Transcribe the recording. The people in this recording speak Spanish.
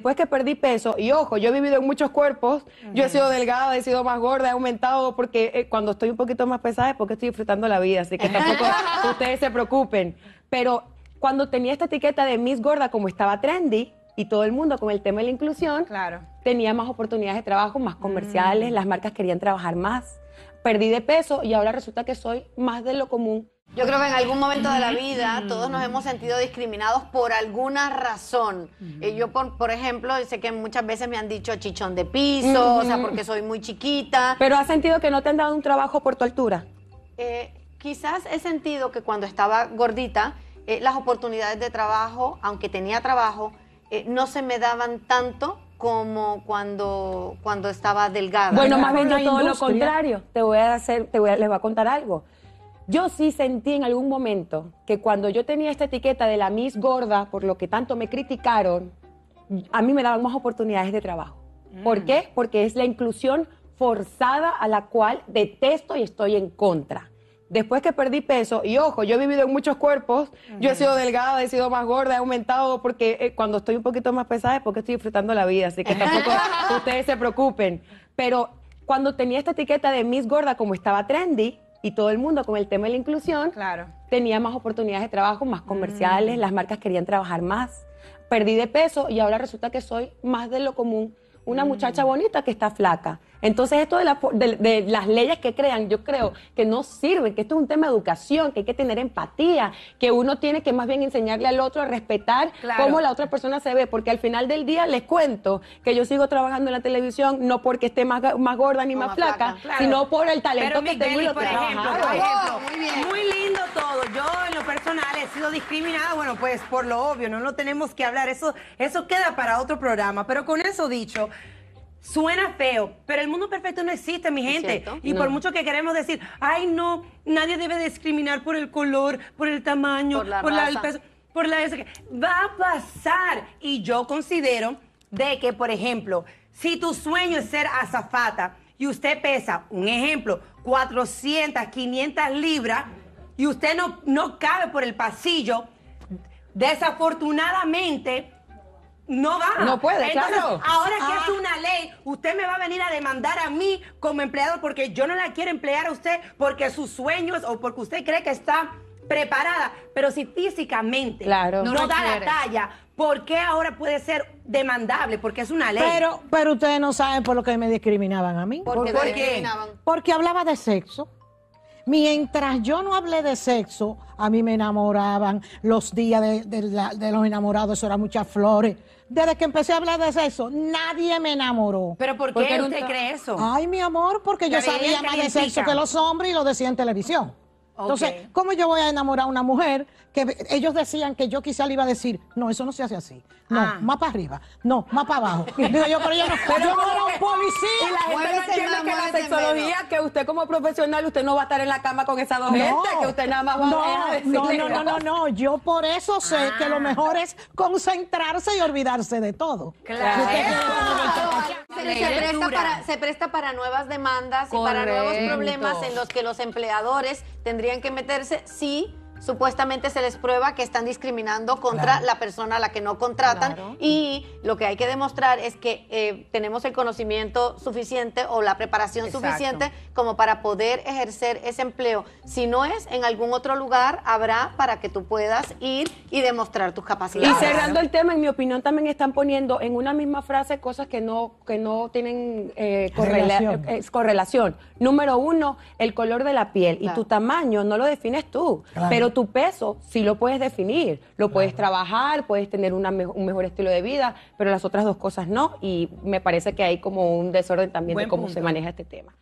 después que perdí peso, y ojo, yo he vivido en muchos cuerpos, yo he sido delgada, he sido más gorda, he aumentado, porque cuando estoy un poquito más pesada es porque estoy disfrutando la vida, así que tampoco ustedes se preocupen. Pero cuando tenía esta etiqueta de Miss Gorda, como estaba trendy, y todo el mundo con el tema de la inclusión, claro, tenía más oportunidades de trabajo, más comerciales, las marcas querían trabajar más. Perdí de peso y ahora resulta que soy más de lo común. Yo creo que en algún momento de la vida todos nos hemos sentido discriminados por alguna razón. Yo, por ejemplo, sé que muchas veces me han dicho chichón de piso, o sea, porque soy muy chiquita. ¿Pero has sentido que no te han dado un trabajo por tu altura? Quizás he sentido que cuando estaba gordita, las oportunidades de trabajo, aunque tenía trabajo, no se me daban tanto como cuando estaba delgada. Bueno, más bien yo todo lo contrario. Les voy a contar algo. Yo sí sentí en algún momento que cuando yo tenía esta etiqueta de la Miss Gorda, por lo que tanto me criticaron, a mí me daban más oportunidades de trabajo. ¿Por qué? Porque es la inclusión forzada a la cual detesto y estoy en contra. Después que perdí peso, y ojo, yo he vivido en muchos cuerpos, yo he sido delgada, he sido más gorda, he aumentado, porque cuando estoy un poquito más pesada es porque estoy disfrutando la vida, así que tampoco ustedes se preocupen. Pero cuando tenía esta etiqueta de Miss Gorda, como estaba trendy, y todo el mundo con el tema de la inclusión, claro, tenía más oportunidades de trabajo, más comerciales, las marcas querían trabajar más. Perdí de peso y ahora resulta que soy más de lo común, una muchacha bonita que está flaca. Entonces esto de las leyes que crean, yo creo que no sirven, que esto es un tema de educación, que hay que tener empatía, que uno tiene que más bien enseñarle al otro a respetar, claro, cómo la otra persona se ve, porque al final del día les cuento que yo sigo trabajando en la televisión no porque esté más gorda ni más flaca, claro, sino por el talento que tengo y lo por ejemplo, muy bien. Muy lindo todo. Yo en lo personal he sido discriminada, bueno, pues por lo obvio, no tenemos que hablar, eso queda para otro programa, pero con eso dicho, suena feo, pero el mundo perfecto no existe, mi gente. Y por mucho que queremos decir, ay no, nadie debe discriminar por el color, por el tamaño, por el peso, por la... Va a pasar. Y yo considero de que, por ejemplo, si tu sueño es ser azafata y usted pesa, un ejemplo, 400, 500 libras y usted no cabe por el pasillo, desafortunadamente... no va. No puede. Entonces, claro, ahora que es una ley, usted me va a venir a demandar a mí como empleador porque yo no la quiero emplear a usted porque sus sueños o porque usted cree que está preparada. Pero si físicamente no da la talla, ¿por qué ahora puede ser demandable? Porque es una ley. Pero ustedes no saben por lo que me discriminaban a mí. ¿Por qué? ¿Por qué? Porque hablaba de sexo. Mientras yo no hablé de sexo, a mí me enamoraban, los días de los enamorados, eso era muchas flores. Desde que empecé a hablar de sexo, nadie me enamoró. ¿Pero por qué usted cree eso? Ay, mi amor, porque yo sabía más de sexo que los hombres y lo decía en televisión. Entonces, ¿cómo yo voy a enamorar a una mujer que ellos decían que yo quizá le iba a decir, no, eso no se hace así, no, más para arriba, no, más para abajo? Digo yo, pero yo no, yo no era un policía. Y la gente no entiende que la sexología, que usted como profesional, usted no va a estar en la cama con esas dos gente, que usted nada más va a decirle. No, yo por eso sé que lo mejor es concentrarse y olvidarse de todo. Claro. Se presta para nuevas demandas y para nuevos problemas en los que los empleadores tendrían que meterse si supuestamente se les prueba que están discriminando contra la persona a la que no contratan. Y lo que hay que demostrar es que tenemos el conocimiento suficiente o la preparación suficiente como para poder ejercer ese empleo. Si no es, en algún otro lugar habrá para que tú puedas ir y demostrar tus capacidades. Y cerrando el tema, en mi opinión también están poniendo en una misma frase cosas que no tienen correlación. Número 1, el color de la piel. Y tu tamaño no lo defines tú, pero tu peso sí lo puedes definir, lo puedes trabajar, puedes tener un mejor estilo de vida, pero las otras dos cosas no, y me parece que hay como un desorden también de cómo se maneja este tema.